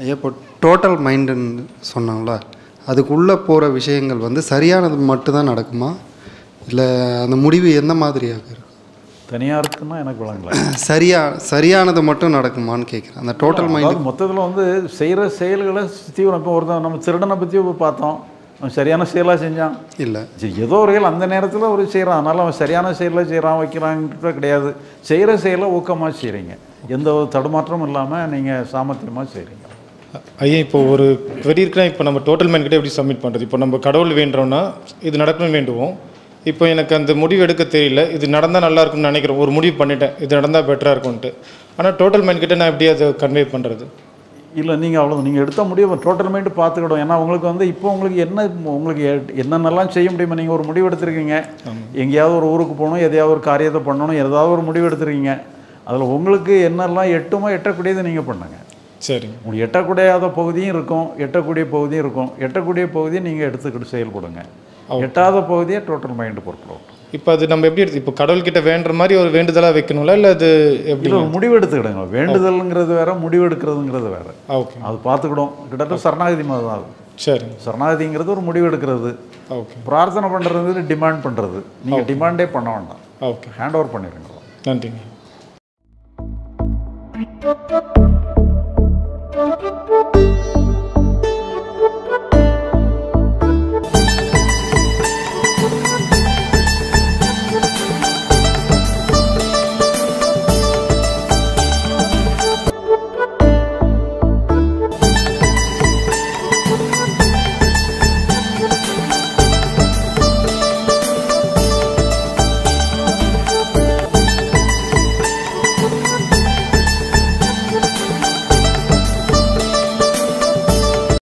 ஐயா இப்போ டோட்டல் மைண்டுன்னு சொன்னாங்களா, அதுக்குள்ளே போகிற விஷயங்கள் வந்து சரியானது மட்டும்தான் நடக்குமா இல்லை அந்த முடிவு எந்த மாதிரியாக இருக்கும்? தனியாக இருக்குன்னா எனக்கு வழங்கல. சரியானது மட்டும் நடக்குமான்னு கேட்குறேன். அந்த டோட்டல் மைண்ட் மொத்தத்தில் வந்து செய்கிற செயல்களை தீவிரம். இப்போ ஒருத்தன் நம்ம திருடனை பற்றி பார்த்தோம், அவன் சரியான செயலாக செஞ்சான் இல்லை, சரி ஏதோ ஒரு செயல் அந்த நேரத்தில் ஒரு செய்கிறான், அதனால் அவன் சரியான செயலில் செய்கிறான் வைக்கிறான்ட்டு கிடையாது. செய்கிற செயலை ஊக்கமாக செய்கிறீங்க, எந்த ஒரு தடுமாற்றமும் இல்லாமல் நீங்கள் சாமர்த்தியமாக செய்கிறீங்க. ஐயா இப்போ ஒரு வெறி இருக்குன்னா இப்போ நம்ம டோட்டல் மைண்ட் கிட்டே எப்படி சப்மிட் பண்ணுறது? இப்போ நம்ம கடவுள் வேண்டுறோன்னா இது நடக்கணும்னு வேண்டுவோம். இப்போ எனக்கு அந்த முடிவு எடுக்க தெரியல, இது நடந்தால் நல்லா இருக்கும்னு நினைக்கிறேன், ஒரு முடிவு பண்ணிட்டேன் இது நடந்தால் பெட்டராக இருக்கும்ன்ட்டு. ஆனால் டோட்டல் மைண்ட் கிட்டே நான் எப்படி அதை கன்வே பண்ணுறது? இல்லை நீங்கள் அவ்வளோ நீங்கள் எடுத்த முடிவு டோட்டல் மைண்டு பார்த்துக்கிடும். ஏன்னா உங்களுக்கு வந்து இப்போ உங்களுக்கு என்னென்னலாம் செய்ய முடியுமா? நீங்கள் ஒரு முடிவு எடுத்துருக்கீங்க, எங்கேயாவது ஒரு ஊருக்கு போகணும், எதையாவது ஒரு காரியத்தை பண்ணணும், ஏதாவது ஒரு முடிவு எடுத்துருக்கீங்க, அதில் உங்களுக்கு என்னெல்லாம் எட்டுமோ எட்டக்கூடியதை நீங்கள் பண்ணுங்கள். சரி, உங்களுக்கு எட்டக்கூடியாத பகுதியும் இருக்கும், எட்டக்கூடிய பகுதியும் இருக்கும். எட்டக்கூடிய பகுதியை நீங்கள் எடுத்துக்கிட்டு செயல்படுங்க, எட்டாத பகுதியை டோட்டல் மைண்டு பொறுக்கிறோம். இப்போ அது நம்ம எப்படி எடுத்து இப்போ கடவுள்கிட்ட வேண்டுற மாதிரி ஒரு வேண்டுதலாக வைக்கணும்ல, இல்லை அது எப்படி முடிவு எடுத்துக்கிடுங்க? வேண்டுதல்ங்கிறது வேறு, முடிவு எடுக்கிறதுங்கிறது வேறு. ஓகே, அது பார்த்துக்கிடும். கிட்டத்தட்ட சரணாகதி மாதிரி தான் அது. சரி, சரணாகதிங்கிறது ஒரு முடிவு எடுக்கிறது. ஓகே, பிரார்த்தனை பண்ணுறது டிமாண்ட் பண்ணுறது. நீங்கள் டிமாண்டே பண்ண வேண்டாம். ஓகே, ஹேண்ட் ஓவர் பண்ணிடுங்க. நன்றிங்க. Thank you.